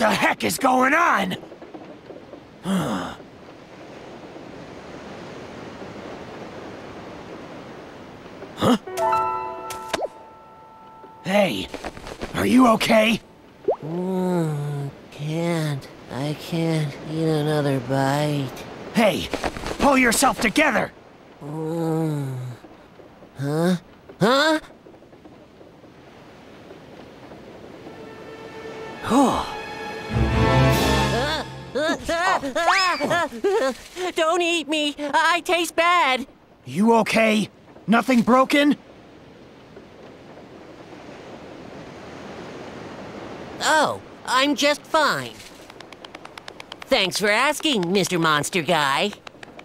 the heck is going on? Huh. Huh? Hey, are you okay? I can't eat another bite. Hey, pull yourself together! Huh? Huh? Don't eat me! I taste bad! You okay? Nothing broken? Oh, I'm just fine. Thanks for asking, Mr. Monster Guy.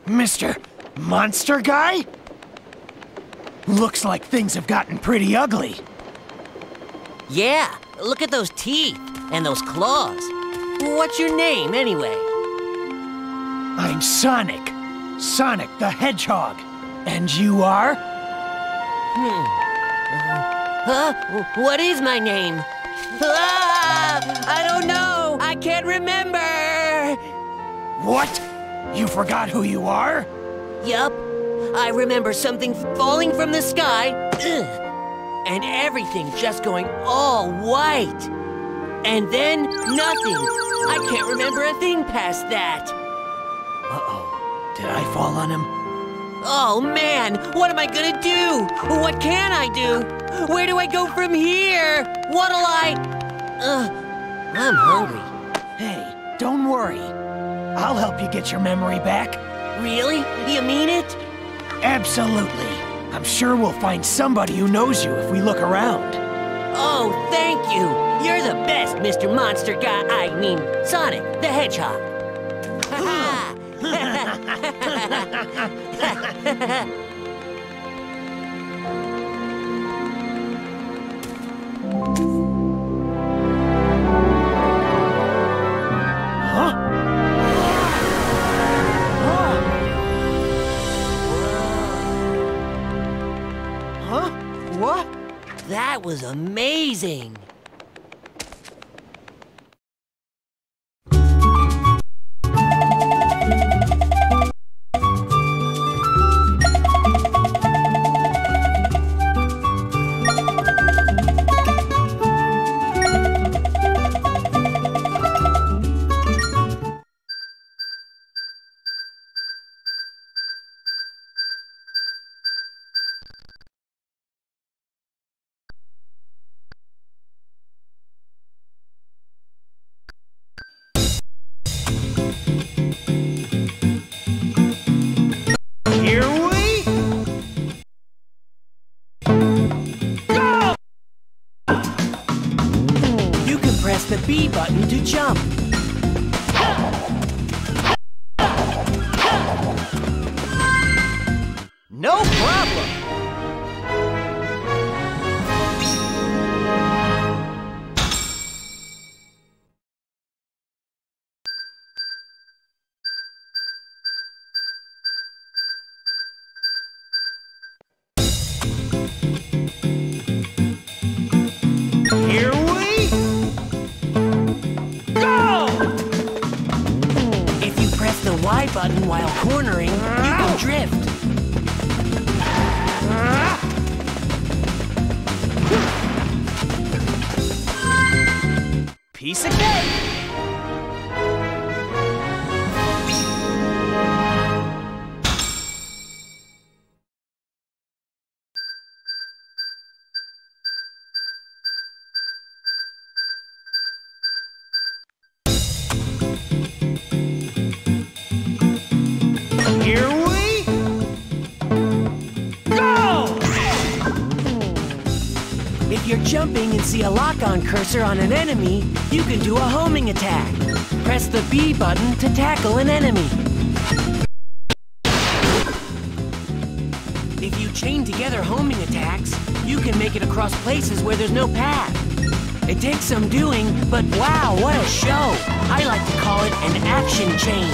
Mr. Monster Guy? Looks like things have gotten pretty ugly. Yeah, look at those teeth and those claws. What's your name, anyway? I'm Sonic. Sonic the Hedgehog. And you are? What is my name? I don't know! I can't remember! What? You forgot who you are? Yup. I remember something falling from the sky, and everything just going all white. And then nothing. I can't remember a thing past that. Uh-oh. Did I fall on him? Oh, man! What am I gonna do? What can I do? Where do I go from here? What'll I... I'm hungry. Hey, don't worry. I'll help you get your memory back. Really? You mean it? Absolutely. I'm sure we'll find somebody who knows you if we look around. Oh, thank you! You're the best, Mr. Monster Guy. I mean, Sonic the Hedgehog. What? That was amazing! The B button to jump. No problem. Y button while cornering, you can drift. Piece of cake. If you're jumping and see a lock-on cursor on an enemy, you can do a homing attack. Press the B button to tackle an enemy. If you chain together homing attacks, you can make it across places where there's no path. It takes some doing, but wow, what a show! I like to call it an action chain.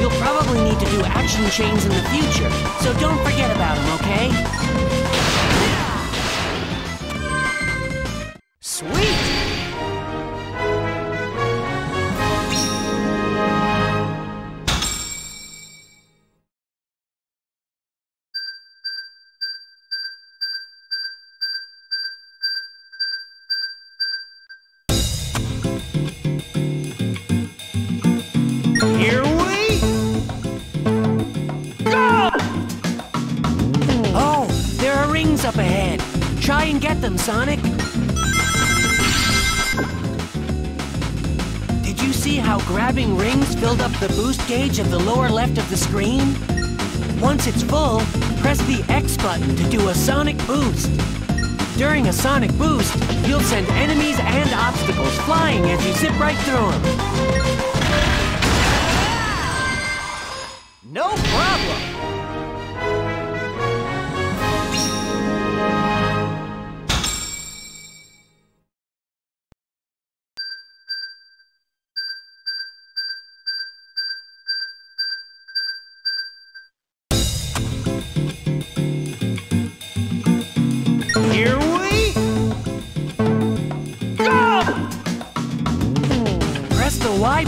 You'll probably need to do action chains in the future, so don't forget about them, okay? Sweet! Hurry and get them, Sonic! Did you see how grabbing rings filled up the boost gauge of the lower left of the screen? Once it's full, press the X button to do a sonic boost. During a sonic boost, you'll send enemies and obstacles flying as you zip right through them. No problem!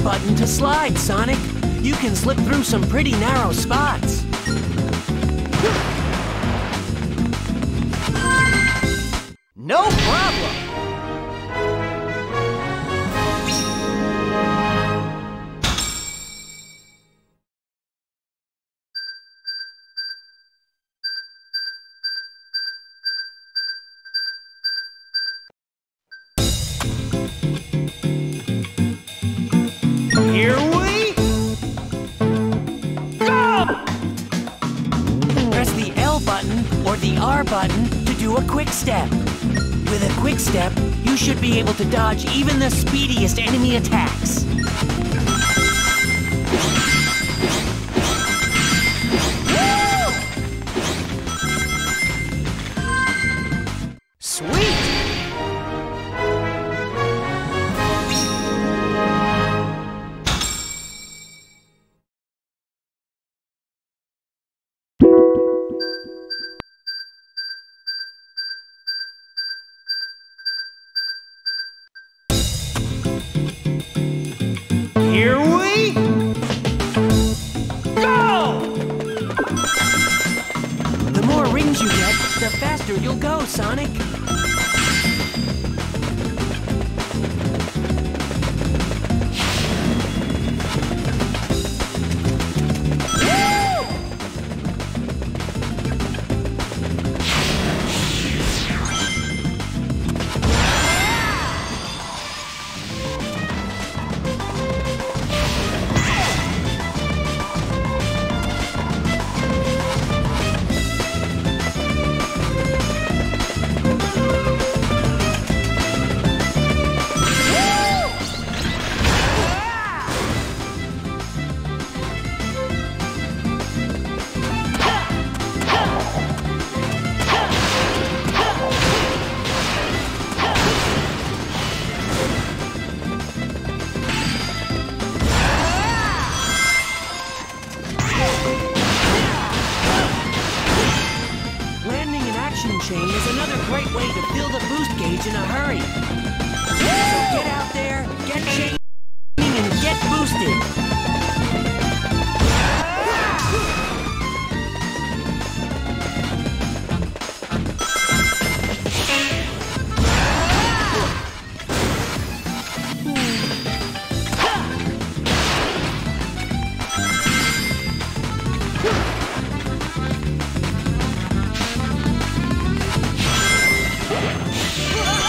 Button to slide, Sonic. You can slip through some pretty narrow spots. No problem! Here we go! Press the L button or the R button to do a quick step. With a quick step, you should be able to dodge even the speediest enemy attacks. Woo! Sweet! Here we go! The more rings you get, the faster you'll go, Sonic. Chain is another great way to fill the boost gauge in a hurry. So get out there, get chaining, and get boosted. Whoa!